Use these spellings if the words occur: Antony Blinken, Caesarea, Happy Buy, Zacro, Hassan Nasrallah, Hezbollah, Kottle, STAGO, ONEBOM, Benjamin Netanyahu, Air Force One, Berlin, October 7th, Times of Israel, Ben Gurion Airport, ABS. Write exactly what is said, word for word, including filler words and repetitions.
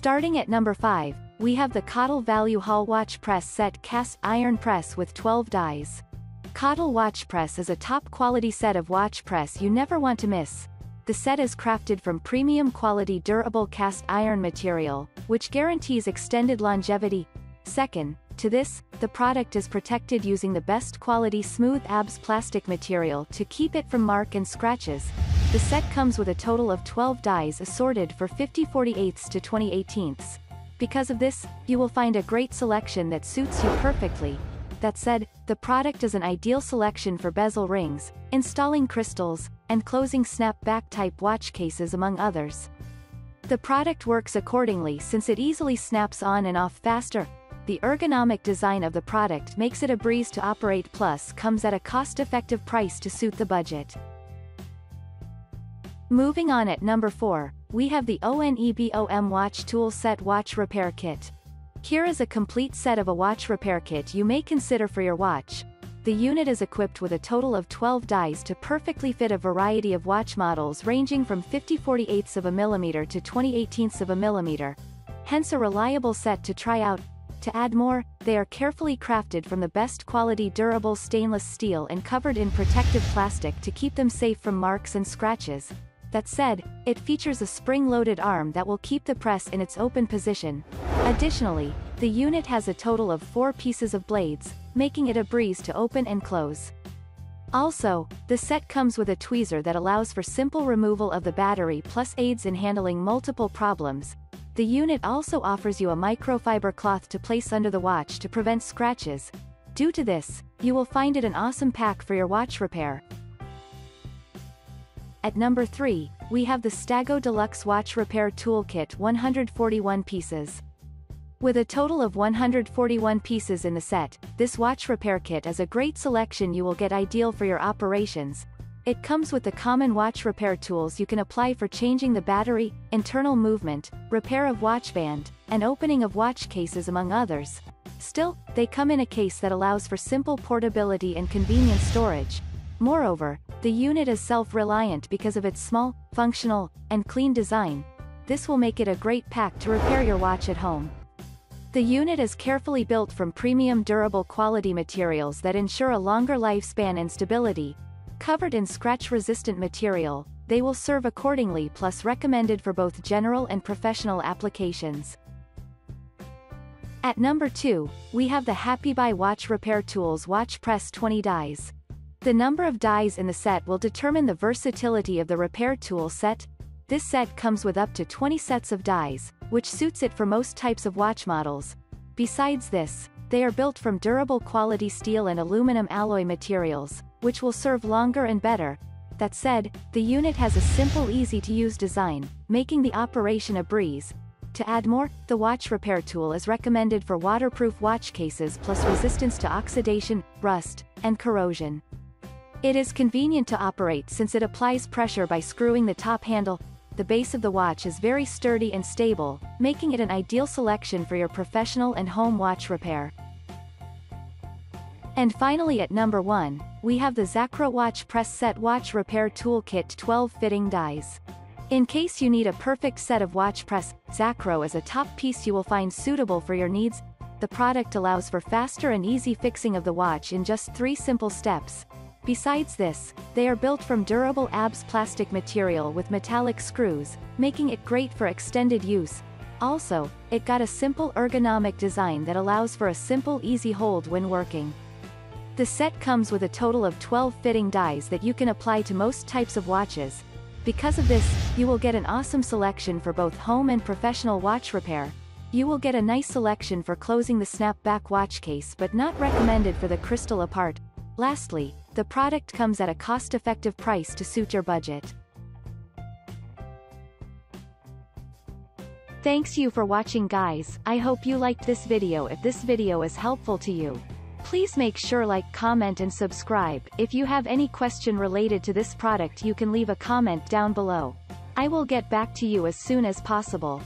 Starting at number five, we have the Kottle ValueHall Watch Press Set Cast Iron Press with twelve dies. Kottle Watch Press is a top-quality set of watch press you never want to miss. The set is crafted from premium-quality durable cast iron material, which guarantees extended longevity. Second to this, the product is protected using the best quality smooth A B S plastic material to keep it from mark and scratches. The set comes with a total of twelve dies assorted for fifty forty-eighths to twenty eighteenths. Because of this, you will find a great selection that suits you perfectly. That said, the product is an ideal selection for bezel rings, installing crystals, and closing snap-back type watch cases among others. The product works accordingly since it easily snaps on and off faster. The ergonomic design of the product makes it a breeze to operate, plus comes at a cost-effective price to suit the budget. Moving on at number four, we have the ONEBOM Watch Tool Set Watch Repair Kit. Here is a complete set of a watch repair kit you may consider for your watch. The unit is equipped with a total of twelve dies to perfectly fit a variety of watch models ranging from fifty forty-eighths of a millimeter to twenty eighteenths of a millimeter. Hence a reliable set to try out. To add more, they are carefully crafted from the best quality durable stainless steel and covered in protective plastic to keep them safe from marks and scratches. That said, it features a spring-loaded arm that will keep the press in its open position. Additionally, the unit has a total of four pieces of blades, making it a breeze to open and close. Also, the set comes with a tweezer that allows for simple removal of the battery plus aids in handling multiple problems. The unit also offers you a microfiber cloth to place under the watch to prevent scratches. Due to this, you will find it an awesome pack for your watch repair. At number three, we have the STAGO Deluxe Watch Repair Toolkit one hundred forty-one pieces. With a total of one hundred forty-one pieces in the set, this watch repair kit is a great selection you will get ideal for your operations. It comes with the common watch repair tools you can apply for changing the battery, internal movement, repair of watch band, and opening of watch cases among others. Still, they come in a case that allows for simple portability and convenient storage. Moreover, the unit is self-reliant because of its small, functional, and clean design. This will make it a great pack to repair your watch at home. The unit is carefully built from premium durable quality materials that ensure a longer lifespan and stability. Covered in scratch-resistant material, they will serve accordingly, plus recommended for both general and professional applications. At number two, we have the Happy Buy Watch Repair Tools Watch Press twenty dies. The number of dies in the set will determine the versatility of the repair tool set. This set comes with up to twenty sets of dies, which suits it for most types of watch models. Besides this, they are built from durable quality steel and aluminum alloy materials, which will serve longer and better. That said, the unit has a simple, easy-to-use design, making the operation a breeze. To add more, the watch repair tool is recommended for waterproof watch cases plus resistance to oxidation, rust, and corrosion. It is convenient to operate since it applies pressure by screwing the top handle. The base of the watch is very sturdy and stable, making it an ideal selection for your professional and home watch repair. And finally at number one, we have the Zacro Watch Press Set Watch Repair Toolkit twelve Fitting Dies. In case you need a perfect set of watch press, Zacro is a top piece you will find suitable for your needs. The product allows for faster and easy fixing of the watch in just three simple steps. Besides this, they are built from durable A B S plastic material with metallic screws, making it great for extended use. Also, it got a simple ergonomic design that allows for a simple, easy hold when working. The set comes with a total of twelve fitting dies that you can apply to most types of watches. Because of this, you will get an awesome selection for both home and professional watch repair. You will get a nice selection for closing the snap-back watch case, but not recommended for the crystal apart. Lastly, the product comes at a cost-effective price to suit your budget. Thanks you for watching guys, I hope you liked this video. If this video is helpful to you, please make sure like, comment and subscribe. If you have any question related to this product you can leave a comment down below. I will get back to you as soon as possible.